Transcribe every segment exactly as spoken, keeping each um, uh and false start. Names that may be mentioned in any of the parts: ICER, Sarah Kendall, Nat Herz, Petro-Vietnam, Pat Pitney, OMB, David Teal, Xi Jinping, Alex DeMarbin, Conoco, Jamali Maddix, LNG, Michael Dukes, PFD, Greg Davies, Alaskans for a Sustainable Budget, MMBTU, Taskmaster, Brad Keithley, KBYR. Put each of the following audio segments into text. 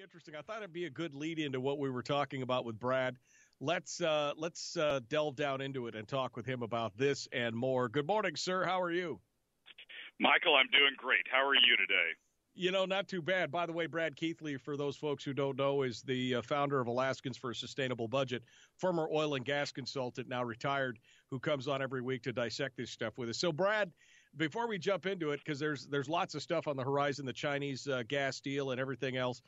really interesting. I thought it'd be a good lead into what we were talking about with Brad. Let's uh, let's uh, delve down into it and talk with him about this and more. Good morning, sir. How are you? Michael, I'm doing great. How are you today? You know, not too bad. By the way, Brad Keithley, for those folks who don't know, is the founder of Alaskans for a Sustainable Budget, former oil and gas consultant, now retired, who comes on every week to dissect this stuff with us. So, Brad, before we jump into it, because there's there's lots of stuff on the horizon, the Chinese uh, gas deal and everything else,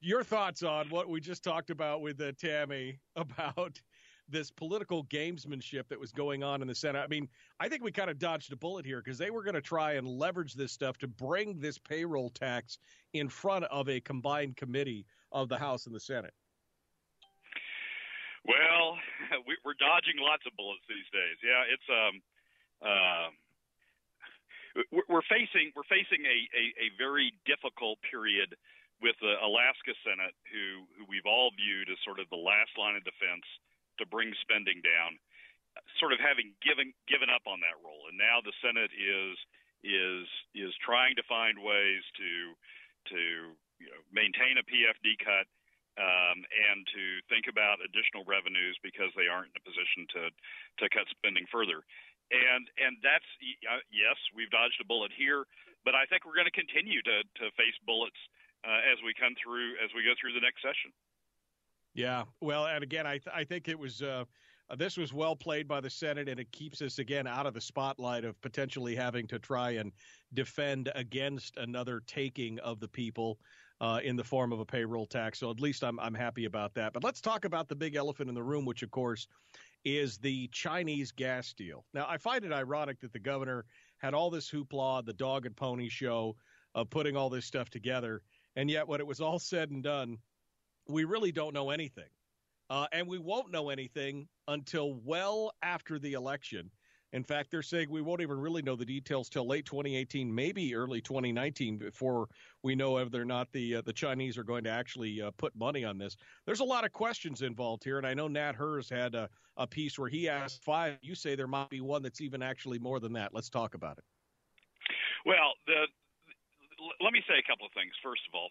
your thoughts on what we just talked about with uh, Tammy about this political gamesmanship that was going on in the Senate. I mean, I think we kind of dodged a bullet here because they were going to try and leverage this stuff to bring this payroll tax in front of a combined committee of the House and the Senate. Well, we're dodging lots of bullets these days. Yeah, it's um, uh, we're facing we're facing a, a, a very difficult period with the Alaska Senate, who, who we've all viewed as sort of the last line of defense to bring spending down, sort of having given given up on that role, and now the Senate is is is trying to find ways to to you know, maintain a P F D cut um, and to think about additional revenues because they aren't in a position to to cut spending further. And and that's uh, yes, we've dodged a bullet here, but I think we're going to continue to to face bullets uh, as we come through as we go through the next session. Yeah. Well, and again, I th- I think it was uh, this was well played by the Senate, and it keeps us again out of the spotlight of potentially having to try and defend against another taking of the people uh, in the form of a payroll tax. So at least I'm I'm happy about that. But let's talk about the big elephant in the room, which, of course, is the Chinese gas deal. Now, I find it ironic that the governor had all this hoopla, the dog and pony show of putting all this stuff together. And yet when it was all said and done, we really don't know anything, uh, and we won't know anything until well after the election. In fact, they're saying we won't even really know the details till late twenty eighteen, maybe early twenty nineteen, before we know whether or not the uh, the Chinese are going to actually uh, put money on this. There's a lot of questions involved here, and I know Nat Herz had a, a piece where he asked five. You say there might be one that's even actually more than that. Let's talk about it. Well, the, let me say a couple of things. First of all,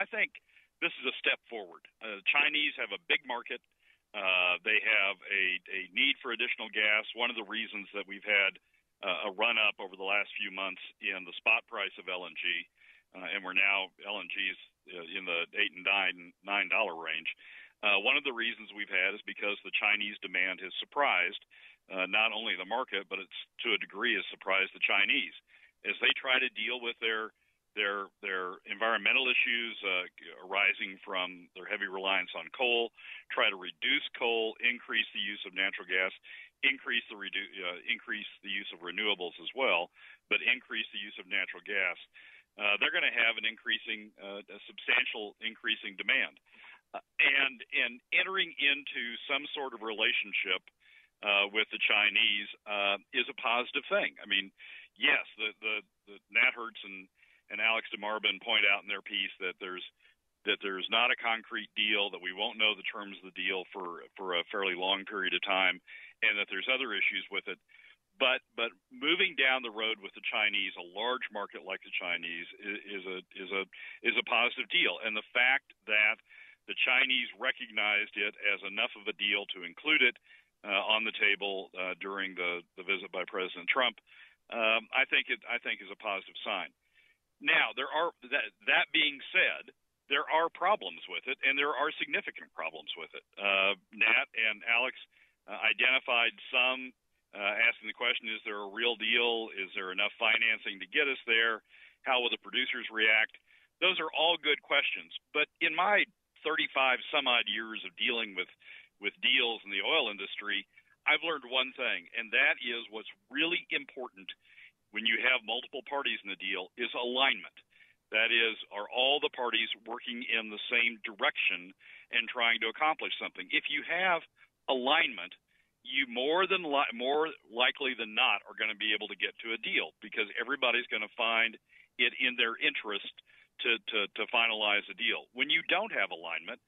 I think – this is a step forward. Uh, Chinese have a big market. Uh, they have a, a need for additional gas. One of the reasons that we've had uh, a run-up over the last few months in the spot price of L N G, uh, and we're now L N G's in the eight dollars and nine dollars range. Uh, one of the reasons we've had is because the Chinese demand has surprised uh, not only the market, but it's to a degree has surprised the Chinese as they try to deal with their Their, their environmental issues uh, arising from their heavy reliance on coal, try to reduce coal, increase the use of natural gas, increase the redu- uh, increase the use of renewables as well, but increase the use of natural gas. Uh, they're going to have an increasing, uh, a substantial increasing demand. Uh, and, and entering into some sort of relationship uh, with the Chinese uh, is a positive thing. I mean, yes, the, the, the Nat Herz and And Alex DeMarbin point out in their piece that there's that there's not a concrete deal, that we won't know the terms of the deal for, for a fairly long period of time, and that there's other issues with it. But but moving down the road with the Chinese, a large market like the Chinese, is, is a is a is a positive deal. And the fact that the Chinese recognized it as enough of a deal to include it uh, on the table uh, during the, the visit by President Trump, um, I think it I think is a positive sign. Now, there are that, that being said, there are problems with it, and there are significant problems with it. Uh, Nat and Alex uh, identified some, uh, asking the question, is there a real deal? Is there enough financing to get us there? How will the producers react? Those are all good questions. But in my thirty-five some odd years of dealing with, with deals in the oil industry, I've learned one thing, and that is what's really important when you have multiple parties in the deal is alignment. That is, are all the parties working in the same direction and trying to accomplish something? If you have alignment, you more than li- more likely than not are going to be able to get to a deal because everybody's going to find it in their interest to, to, to finalize a deal. When you don't have alignment,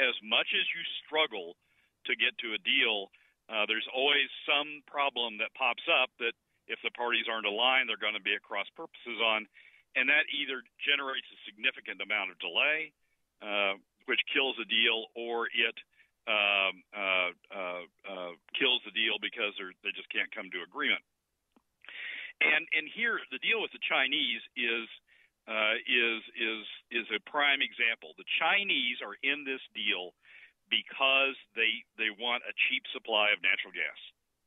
as much as you struggle to get to a deal, uh, there's always some problem that pops up that if the parties aren't aligned, they're going to be at cross purposes on, and that either generates a significant amount of delay uh, which kills the deal, or it um, uh, uh, uh, kills the deal because they just can't come to agreement. And and here the deal with the Chinese is uh, is is is a prime example. The Chinese are in this deal because they they want a cheap supply of natural gas.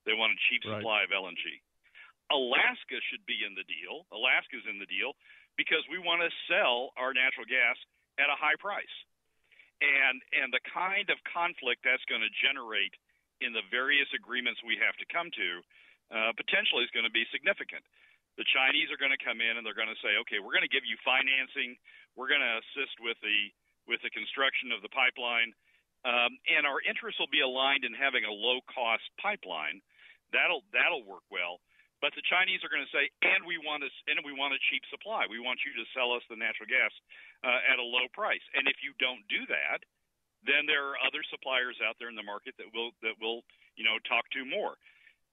They want a cheap right. supply of L N G. Alaska should be in the deal. Alaska's in the deal because we want to sell our natural gas at a high price. And and the kind of conflict that's going to generate in the various agreements we have to come to Uh, potentially is going to be significant. The Chinese are going to come in and they're going to say, okay, we're going to give you financing. We're going to assist with the with the construction of the pipeline. Um, and our interests will be aligned in having a low-cost pipeline. That'll that'll work well. But the Chinese are going to say, and we want a, and we want a cheap supply. We want you to sell us the natural gas uh, at a low price. And if you don't do that, then there are other suppliers out there in the market that will that will, you know, talk to more.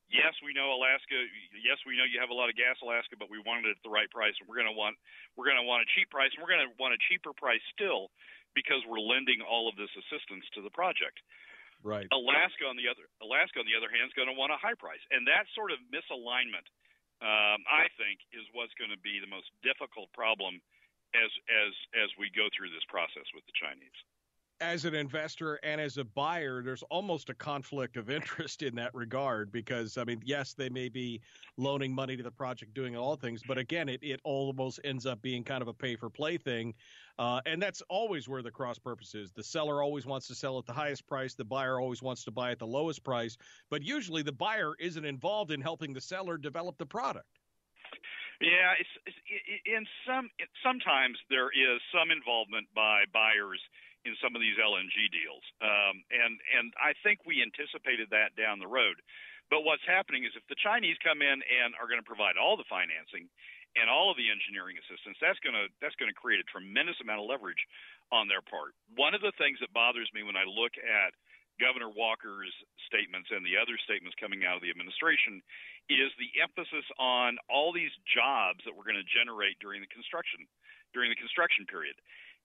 Yes, we know Alaska. Yes, we know you have a lot of gas, Alaska, but we wanted it at the right price, and we're going to want we're going to want a cheap price, and we're going to want a cheaper price still, because we're lending all of this assistance to the project. Right. Alaska on the other Alaska on the other hand is going to want a high price, and that sort of misalignment, um, I think, is what's going to be the most difficult problem as as as we go through this process with the Chinese. As an investor and as a buyer, there's almost a conflict of interest in that regard because, I mean, yes, they may be loaning money to the project, doing all things, but again, it, it almost ends up being kind of a pay-for-play thing, uh, and that's always where the cross-purpose is. The seller always wants to sell at the highest price. The buyer always wants to buy at the lowest price, but usually the buyer isn't involved in helping the seller develop the product. Yeah, it's, it's in some sometimes there is some involvement by buyers in some of these L N G deals, um, and and I think we anticipated that down the road. But what's happening is if the Chinese come in and are going to provide all the financing and all of the engineering assistance, that's going to that's going to create a tremendous amount of leverage on their part. One of the things that bothers me when I look at Governor Walker's statements and the other statements coming out of the administration is the emphasis on all these jobs that we're going to generate during the construction during the construction period.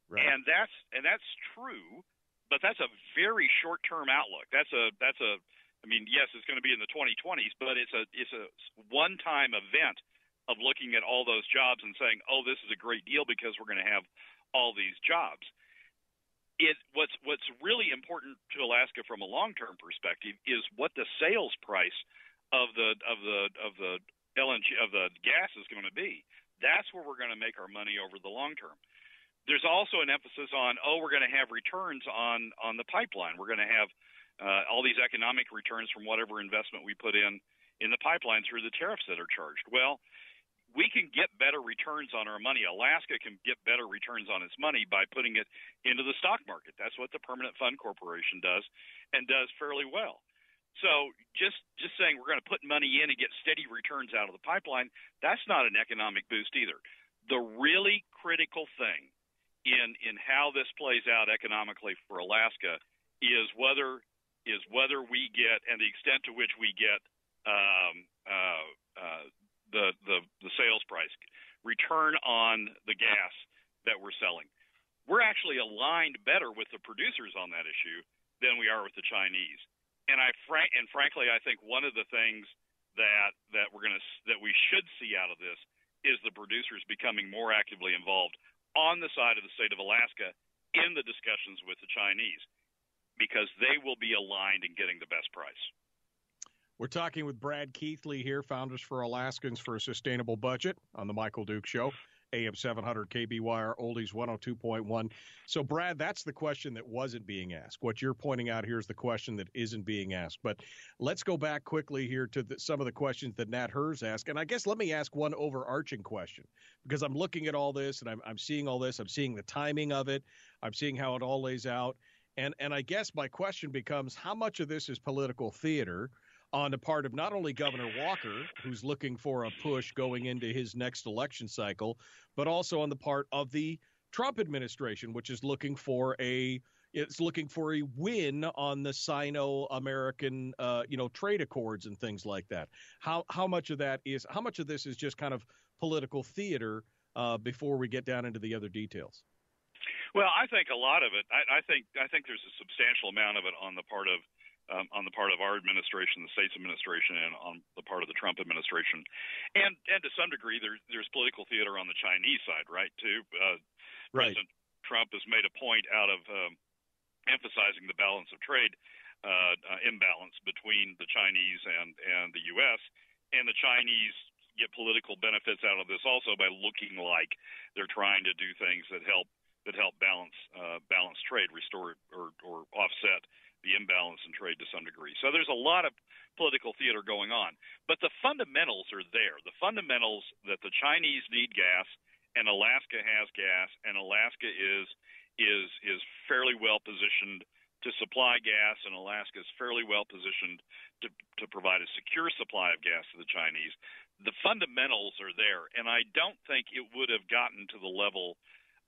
Right. And that's and that's true, but that's a very short-term outlook. That's a that's a I mean, yes, it's going to be in the twenty twenties, but it's a it's a one-time event of looking at all those jobs and saying, "Oh, this is a great deal because we're going to have all these jobs." It what's what's really important to Alaska from a long-term perspective is what the sales price of the of the of the L N G of the gas is going to be. That's where we're going to make our money over the long term. There's also an emphasis on, oh, we're going to have returns on, on the pipeline. We're going to have uh, all these economic returns from whatever investment we put in in the pipeline through the tariffs that are charged. Well, we can get better returns on our money. Alaska can get better returns on its money by putting it into the stock market. That's what the Permanent Fund Corporation does and does fairly well. So just, just saying we're going to put money in and get steady returns out of the pipeline, that's not an economic boost either. The really critical thing in in how this plays out economically for Alaska is whether is whether we get and the extent to which we get um, uh, uh, the, the the sales price return on the gas that we're selling. We're actually aligned better with the producers on that issue than we are with the Chinese. And I frank and frankly, I think one of the things that that we're gonna that we should see out of this is the producers becoming more actively involved on the side of the state of Alaska in the discussions with the Chinese, because they will be aligned in getting the best price. We're talking with Brad Keithley here, Founders for Alaskans for a Sustainable Budget on The Michael Dukes Show, A M seven hundred K B Y R, Oldies one oh two point one. So, Brad, that's the question that wasn't being asked. What you're pointing out here is the question that isn't being asked. But let's go back quickly here to the, some of the questions that Nat Herz asked. And I guess let me ask one overarching question, because I'm looking at all this and I'm, I'm seeing all this. I'm seeing the timing of it. I'm seeing how it all lays out. And, and I guess my question becomes, how much of this is political theater on the part of not only Governor Walker, who's looking for a push going into his next election cycle, but also on the part of the Trump administration, which is looking for a it's looking for a win on the Sino-American, uh, you know, trade accords and things like that. How how much of that is how much of this is just kind of political theater uh, before we get down into the other details? Well, I think a lot of it. I, I think I think there's a substantial amount of it on the part of um, on the part of our administration, the state's administration, and on the part of the Trump administration, and and to some degree, there's there's political theater on the Chinese side, right? Too. Uh, right. President Trump has made a point out of um, emphasizing the balance of trade uh, uh, imbalance between the Chinese and and the U S, and the Chinese get political benefits out of this also by looking like they're trying to do things that help. That help balance uh, balance trade, restore or, or offset the imbalance in trade to some degree. So there's a lot of political theater going on. But the fundamentals are there. The fundamentals that the Chinese need gas and Alaska has gas and Alaska is is is fairly well positioned to supply gas, and Alaska is fairly well positioned to, to provide a secure supply of gas to the Chinese. The fundamentals are there, and I don't think it would have gotten to the level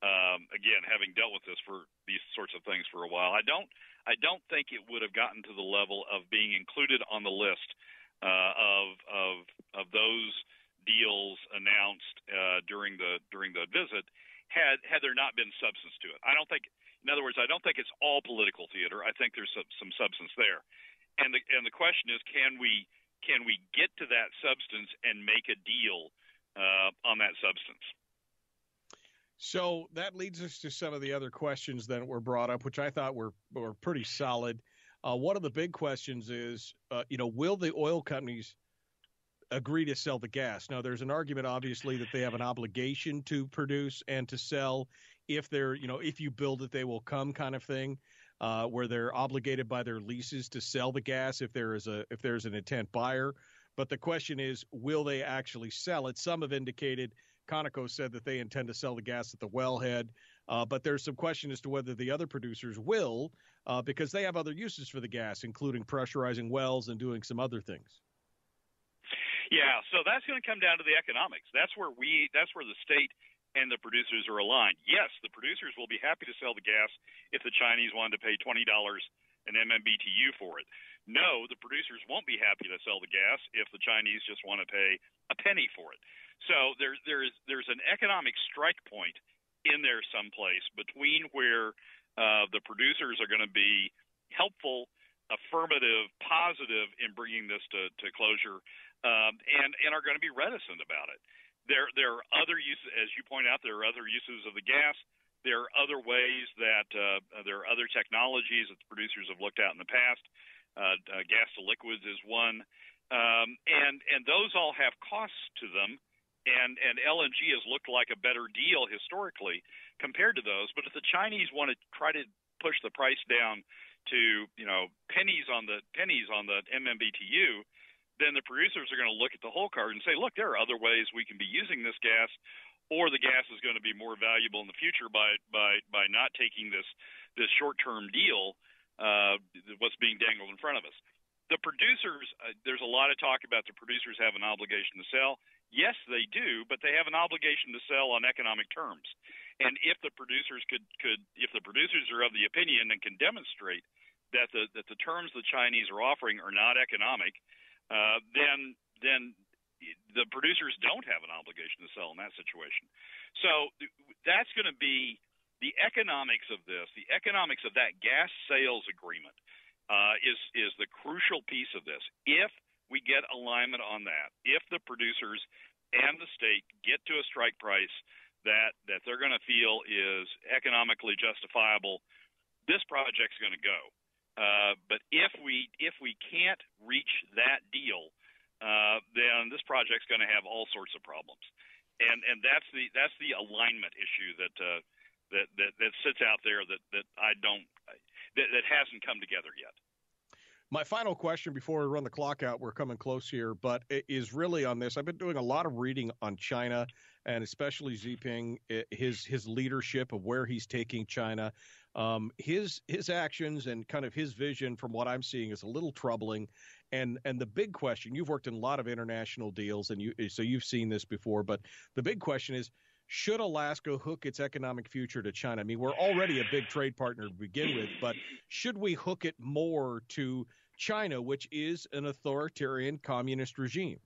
Um, again, having dealt with this for these sorts of things for a while, I don't, I don't think it would have gotten to the level of being included on the list uh, of of of those deals announced uh, during the during the visit had had there not been substance to it. I don't think, in other words, I don't think it's all political theater. I think there's some, some substance there, and the and the question is, can we can we get to that substance and make a deal uh, on that substance? So that leads us to some of the other questions that were brought up, which I thought were, were pretty solid. Uh, one of the big questions is, uh, you know, will the oil companies agree to sell the gas? Now, there's an argument, obviously, that they have an obligation to produce and to sell. If they're, you know, if you build it, they will come kind of thing, uh, where they're obligated by their leases to sell the gas if there is a if there's an intent buyer. But the question is, will they actually sell it? Some have indicated Conoco said that they intend to sell the gas at the wellhead, uh, but there's some question as to whether the other producers will, uh, because they have other uses for the gas, including pressurizing wells and doing some other things. Yeah, so that's going to come down to the economics. That's where we, that's where the state and the producers are aligned. Yes, the producers will be happy to sell the gas if the Chinese wanted to pay twenty dollars an M M B T U for it. No, the producers won't be happy to sell the gas if the Chinese just want to pay a penny for it. So there, there is, there's an economic strike point in there someplace between where uh, the producers are going to be helpful, affirmative, positive in bringing this to, to closure, um, and, and are going to be reticent about it. There, there are other uses, as you point out, there are other uses of the gas. There are other ways that uh, there are other technologies that the producers have looked at in the past. Uh, uh, gas to liquids is one, um, and and those all have costs to them, and and L N G has looked like a better deal historically compared to those. But if the Chinese want to try to push the price down to you know pennies on the pennies on the M M B T U, then the producers are going to look at the whole card and say, look, there are other ways we can be using this gas, or the gas is going to be more valuable in the future by by by not taking this this short-term deal. Uh, what's being dangled in front of us. The producers, uh, there's a lot of talk about the producers have an obligation to sell. Yes, they do, but they have an obligation to sell on economic terms. And if the producers could, could if the producers are of the opinion and can demonstrate that the that the terms the Chinese are offering are not economic, uh, then then the producers don't have an obligation to sell in that situation. So that's going to be the economics of this, the economics of that gas sales agreement uh, is, is the crucial piece of this. If we get alignment on that, if the producers and the state get to a strike price that, that they're going to feel is economically justifiable, this project's going to go. Uh, but if we, if we can't reach that deal, uh, then this project's going to have all sorts of problems. And, and that's, the, that's the alignment issue that uh, – That, that, that sits out there that, that I don't that, that hasn't come together yet. My final question before we run the clock out, we're coming close here, but it is really on this. I've been doing a lot of reading on China and especially Xi Jinping, his his leadership of where he's taking China, um, his his actions and kind of his vision from what I'm seeing is a little troubling. And and the big question, you've worked in a lot of international deals and you so you've seen this before, but the big question is, should Alaska hook its economic future to China? I mean, we're already a big trade partner to begin with, but should we hook it more to China, which is an authoritarian communist regime?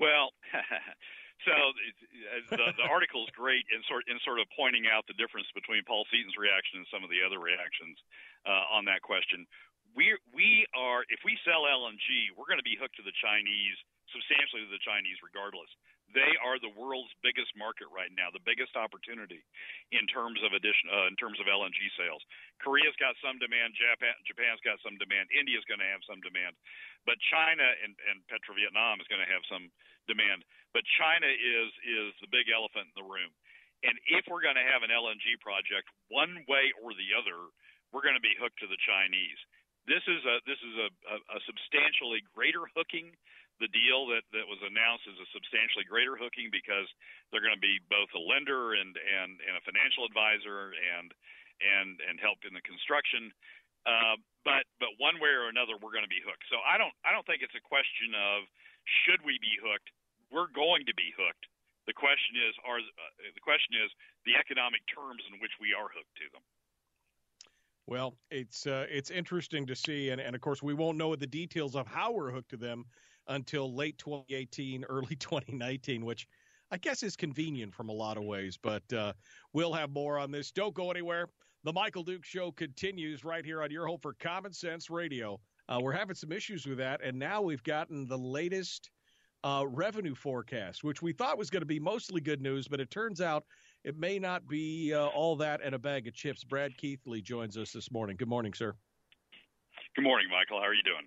Well, So the, the article is great in sort in sort of pointing out the difference between Paul Seaton's reaction and some of the other reactions uh, on that question. We we are if we sell L N G, we're going to be hooked to the Chinese, substantially to the Chinese, regardless. They are the world's biggest market right now, the biggest opportunity in terms of addition uh, in terms of L N G sales. Korea's got some demand, Japan Japan's got some demand, India's going to have some demand, but China and and Petro-Vietnam is going to have some demand. But China is is the big elephant in the room. And if we're going to have an L N G project, one way or the other, we're going to be hooked to the Chinese. This is a this is a, a, a substantially greater hooking. The deal that, that was announced is a substantially greater hooking because they're going to be both a lender and, and, and a financial advisor and and and help in the construction. Uh, but but one way or another, we're going to be hooked. So I don't I don't think it's a question of should we be hooked. We're going to be hooked. The question is, are uh, the question is the economic terms in which we are hooked to them. Well, it's uh, it's interesting to see, and, and of course we won't know the details of how we're hooked to them until late twenty eighteen, early twenty nineteen, which I guess is convenient from a lot of ways. But uh, we'll have more on this. Don't go anywhere. The Michael Dukes Show continues right here on your home for Common Sense Radio. Uh, we're having some issues with that, and now we've gotten the latest Uh, revenue forecast, which we thought was going to be mostly good news, but it turns out it may not be uh, all that and a bag of chips. Brad Keithley joins us this morning. Good morning, sir. Good morning, Michael. How are you doing?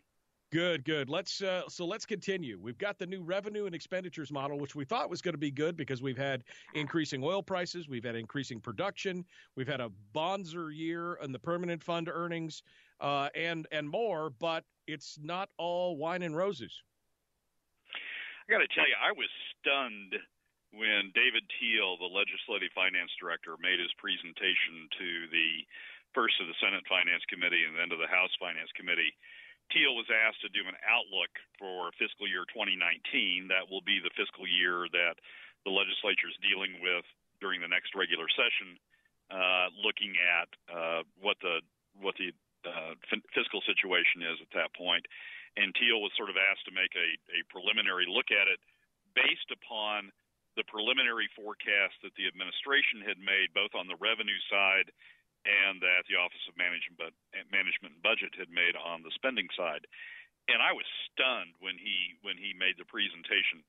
Good, good. Let's uh, so let's continue. We've got the new revenue and expenditures model, which we thought was going to be good because we've had increasing oil prices, we've had increasing production, we've had a bonzer year in the permanent fund earnings, uh, and and more. But it's not all wine and roses. I got to tell you, I was stunned when David Teal, the legislative finance director, made his presentation to the first of the Senate Finance Committee and then to the House Finance Committee. Teal was asked to do an outlook for fiscal year twenty nineteen. That will be the fiscal year that the legislature is dealing with during the next regular session, uh, looking at uh, what the what the uh, f- fiscal situation is at that point. And Teal was sort of asked to make a, a preliminary look at it based upon the preliminary forecast that the administration had made, both on the revenue side and that the Office of Management, Management and Budget had made on the spending side. And I was stunned when he when he made the presentation.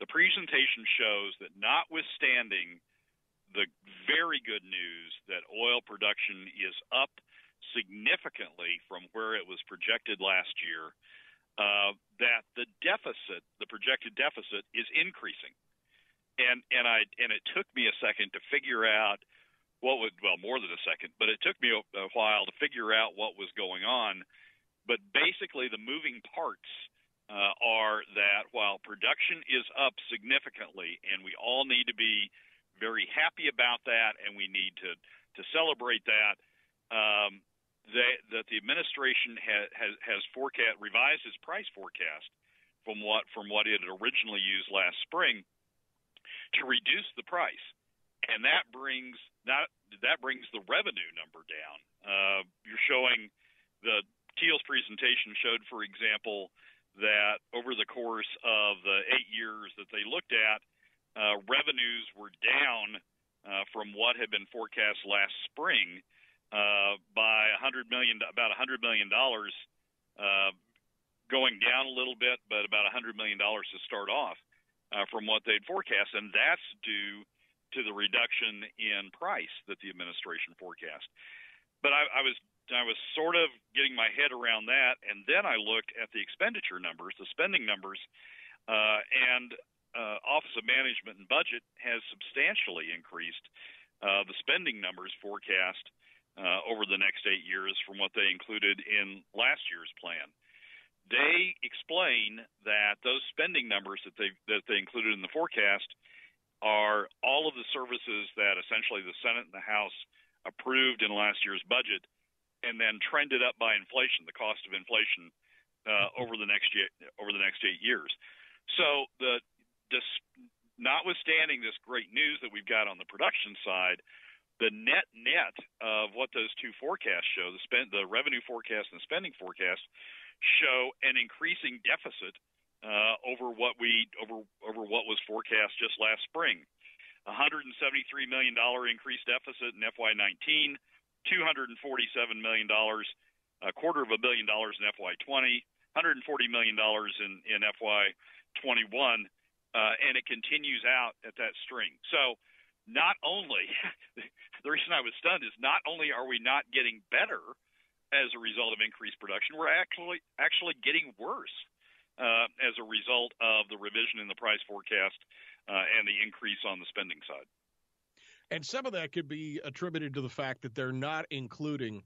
The presentation shows that notwithstanding the very good news that oil production is up significantly from where it was projected last year, uh, that the deficit, the projected deficit, is increasing, and and I and it took me a second to figure out what would well more than a second, but it took me a, a while to figure out what was going on. But basically, the moving parts uh, are that while production is up significantly, and we all need to be very happy about that, and we need to to celebrate that. Um, That, that the administration ha, has, has forecast, revised its price forecast from what from what it had originally used last spring to reduce the price, and that brings that that brings the revenue number down. Uh, you're showing the Teal's presentation showed, for example, that over the course of the eight years that they looked at, uh, revenues were down uh, from what had been forecast last spring. Uh, by one hundred million, about one hundred million dollars, uh, going down a little bit, but about one hundred million dollars to start off uh, from what they'd forecast. And that's due to the reduction in price that the administration forecast. But I, I was I was sort of getting my head around that, and then I looked at the expenditure numbers, the spending numbers, uh, and uh, Office of Management and Budget has substantially increased uh, the spending numbers forecast Uh, over the next eight years from what they included in last year's plan. They explain that those spending numbers that they that they included in the forecast are all of the services that essentially the Senate and the House approved in last year's budget and then trended up by inflation, the cost of inflation uh, over the next year, over the next eight years. So the dis, notwithstanding this great news that we've got on the production side, the net net of what those two forecasts show, the spend, the revenue forecast and the spending forecast, show an increasing deficit uh, over what we over over what was forecast just last spring. one hundred seventy-three million dollars increased deficit in F Y nineteen, two hundred forty-seven million dollars, a quarter of a billion dollars in F Y twenty, one hundred forty million dollars in, in F Y twenty-one, uh, and it continues out at that string. So not only, the reason I was stunned is not only are we not getting better as a result of increased production, we're actually actually getting worse uh, as a result of the revision in the price forecast uh, and the increase on the spending side. And some of that could be attributed to the fact that they're not including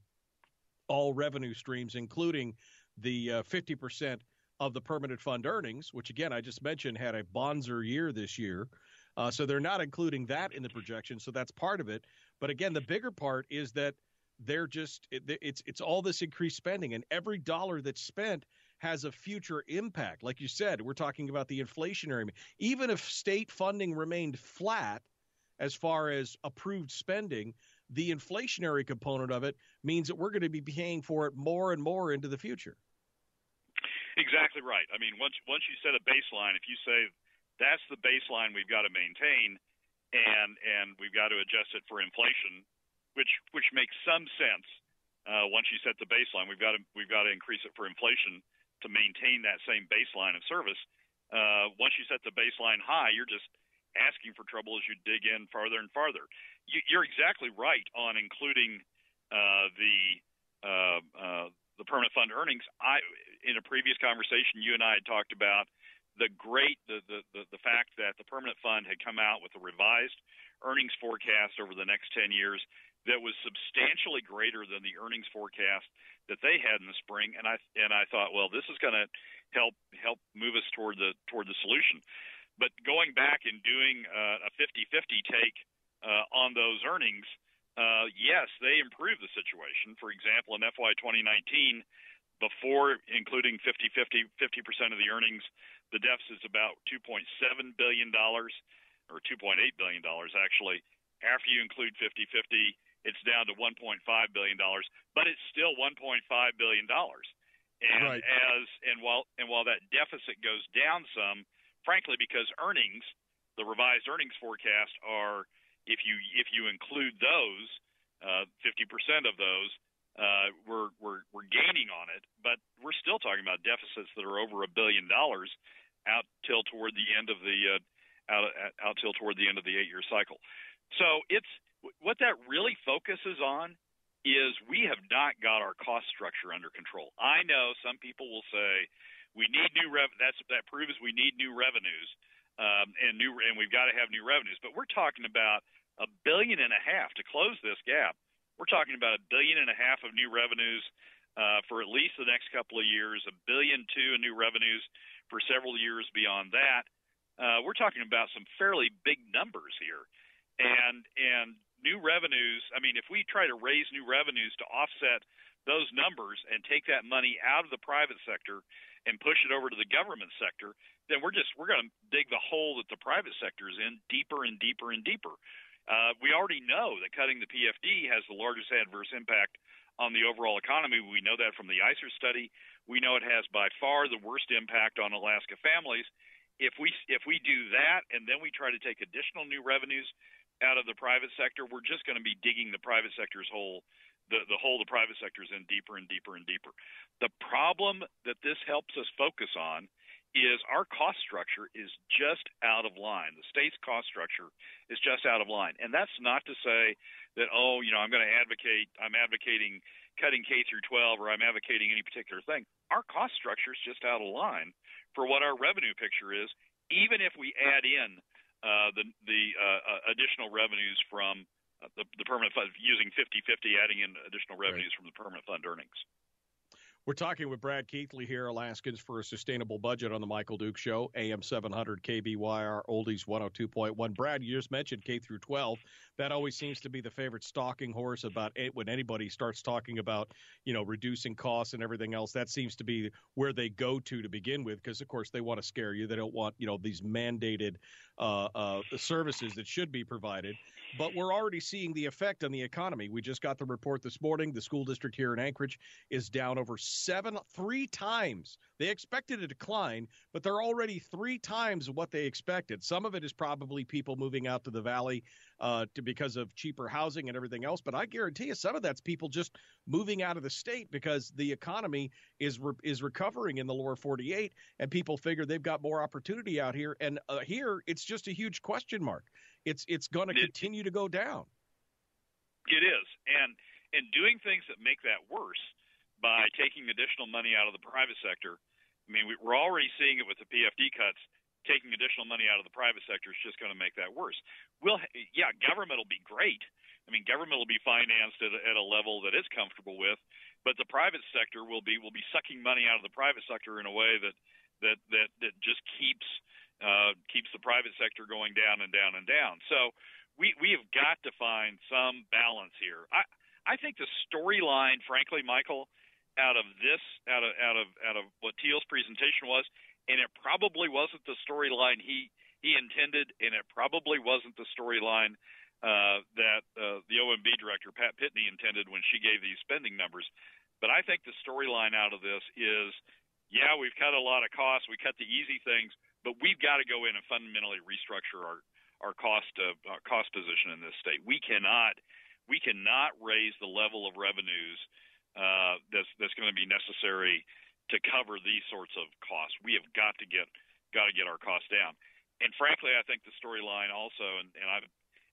all revenue streams, including the uh, fifty percent of the permanent fund earnings, which, again, I just mentioned had a bonzer year this year. Uh, so they're not including that in the projection. So that's part of it. But, again, the bigger part is that they're just it, – it's it's all this increased spending, and every dollar that's spent has a future impact. Like you said, we're talking about the inflationary – even if state funding remained flat as far as approved spending, the inflationary component of it means that we're going to be paying for it more and more into the future. Exactly right. I mean, once once you set a baseline, if you say that's the baseline we've got to maintain and and we've got to adjust it for inflation, which which makes some sense. Uh, once you set the baseline, we've got to we've got to increase it for inflation to maintain that same baseline of service. Uh, once you set the baseline high, you're just asking for trouble as you dig in farther and farther. You, you're exactly right on including uh, the uh, uh, the permanent fund earnings. I, in a previous conversation, you and I had talked about the great the, the, the, the fact that the permanent fund had come out with a revised earnings forecast over the next ten years that was substantially greater than the earnings forecast that they had in the spring. And I and I thought, well, this is going to help help move us toward the toward the solution. But going back and doing uh, a fifty-fifty take uh, on those earnings, uh, yes, they improved the situation. For example, in F Y twenty nineteen, before including fifty-fifty, fifty percent of the earnings, the deficit's about two point seven billion dollars, or two point eight billion dollars actually. After you include fifty-fifty, it's down to one point five billion dollars, but it's still one point five billion dollars. And right. as and while and while that deficit goes down some, frankly, because earnings, the revised earnings forecast are, if you if you include those, uh, fifty percent of those, uh, we're we're we're gaining on it, but we're still talking about deficits that are over a billion dollars out till toward the end of the uh, out out till toward the end of the eight-year cycle. So it's what that really focuses on is we have not got our cost structure under control. I know some people will say, we need new rev. That's that proves we need new revenues, um, and new, and we've got to have new revenues. But we're talking about a billion and a half to close this gap. We're talking about a billion and a half of new revenues uh, for at least the next couple of years. A billion two in new revenues for several years beyond that. Uh, we're talking about some fairly big numbers here, and and new revenues. I mean, if we try to raise new revenues to offset those numbers and take that money out of the private sector and push it over to the government sector, then we're just we're going to dig the hole that the private sector is in deeper and deeper and deeper. Uh, we already know that cutting the P F D has the largest adverse impact on the overall economy. We know that from the I C E R study. We know it has by far the worst impact on Alaska families. If we if we do that and then we try to take additional new revenues out of the private sector, we're just going to be digging the private sector's hole. The, the whole the private sector is in deeper and deeper and deeper. The problem that this helps us focus on is our cost structure is just out of line. The state's cost structure is just out of line. And that's not to say that, oh, you know, I'm going to advocate, I'm advocating cutting K through twelve, or I'm advocating any particular thing. Our cost structure is just out of line for what our revenue picture is, even if we add in uh, the, the uh, additional revenues from The, the permanent fund, using fifty-fifty, adding in additional revenues right. from the permanent fund earnings. We're talking with Brad Keithley here, Alaskans for a Sustainable Budget on the Michael Dukes Show, A M seven hundred, K B Y R, Oldies one oh two point one. Brad, you just mentioned K through twelve. That always seems to be the favorite stalking horse about it when anybody starts talking about, you know, reducing costs and everything else. That seems to be where they go to to begin with, because, of course, they want to scare you. They don't want, you know, these mandated uh, uh, services that should be provided. But we're already seeing the effect on the economy. We just got the report this morning. The school district here in Anchorage is down over seven, three times. They expected a decline, but they're already three times what they expected. Some of it is probably people moving out to the valley uh, to, because of cheaper housing and everything else. But I guarantee you some of that's people just moving out of the state because the economy is re- is recovering in the lower forty-eight, and people figure they've got more opportunity out here. And uh, here it's just a huge question mark. It's it's going to continue to go down. It is. And and doing things that make that worse by taking additional money out of the private sector. I mean, we're already seeing it with the P F D cuts. Taking additional money out of the private sector is just going to make that worse. Well, yeah, government will be great. I mean, government will be financed at a, at a level that it's comfortable with, but the private sector will be will be sucking money out of the private sector in a way that that that, that just keeps uh, keeps the private sector going down and down and down. So we we have got to find some balance here. I I think the storyline, frankly, Michael, out of this, out of out of out of what Teal's presentation was. And it probably wasn't the storyline he, he intended, and it probably wasn't the storyline uh, that uh, the O M B director, Pat Pitney, intended when she gave these spending numbers. But I think the storyline out of this is, yeah, we've cut a lot of costs, we cut the easy things, but we've got to go in and fundamentally restructure our our cost uh, our cost position in this state. We cannot we cannot raise the level of revenues uh, that's that's going to be necessary to cover these sorts of costs. We have got to get got to get our costs down. And frankly, I think the storyline also, and and, I,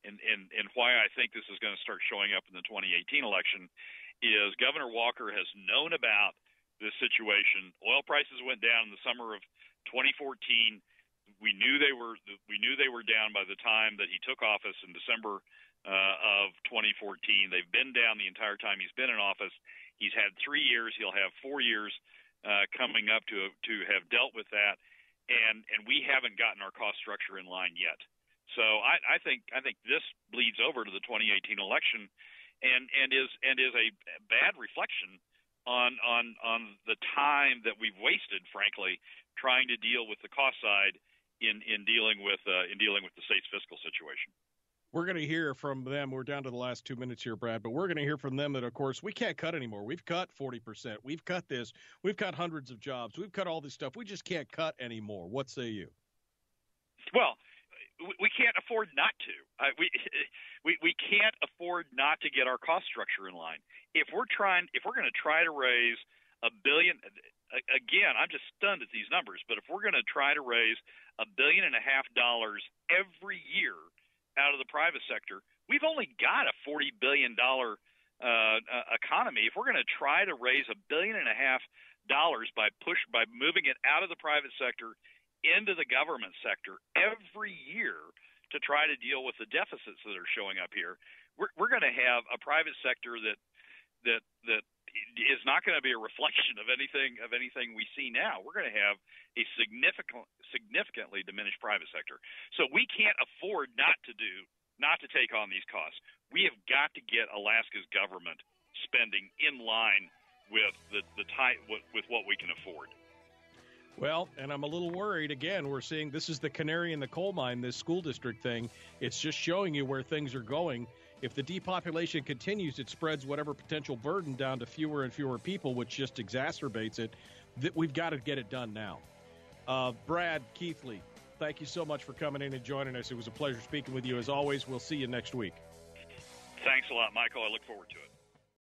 and and and why I think this is going to start showing up in the twenty eighteen election, is Governor Walker has known about this situation. Oil prices went down in the summer of twenty fourteen. We knew they were we knew they were down by the time that he took office in December uh, of twenty fourteen. They've been down the entire time he's been in office. He's had three years. He'll have four years. Uh, coming up to to have dealt with that, and and we haven't gotten our cost structure in line yet. So I, I think I think this bleeds over to the twenty eighteen election, and and is and is a bad reflection on on on the time that we've wasted, frankly, trying to deal with the cost side in in dealing with uh, in dealing with the state's fiscal situation. We're going to hear from them. We're down to the last two minutes here, Brad, but we're going to hear from them that, of course, we can't cut anymore. We've cut forty percent. We've cut this. We've cut hundreds of jobs. We've cut all this stuff. We just can't cut anymore. What say you? Well, we can't afford not to. Uh, we, we we can't afford not to get our cost structure in line. If we're trying, if we're going to try to raise a billion, again, I'm just stunned at these numbers, but if we're going to try to raise a billion and a half dollars every year out of the private sector, we've only got a forty billion dollars uh, economy. If we're going to try to raise a billion and a half dollars by push by moving it out of the private sector into the government sector every year to try to deal with the deficits that are showing up here, we're, we're going to have a private sector that that that is not going to be a reflection of anything of anything we see now. We're going to have a significant, significantly diminished private sector. So we can't afford not to do, not to take on these costs. We have got to get Alaska's government spending in line with the the type with, with what we can afford. Well, and I'm a little worried. Again, we're seeing this is the canary in the coal mine, this school district thing. It's just showing you where things are going. If the depopulation continues, it spreads whatever potential burden down to fewer and fewer people, which just exacerbates it. That we've got to get it done now. Uh, Brad Keithley, thank you so much for coming in and joining us. It was a pleasure speaking with you. As always, we'll see you next week. Thanks a lot, Michael. I look forward to it.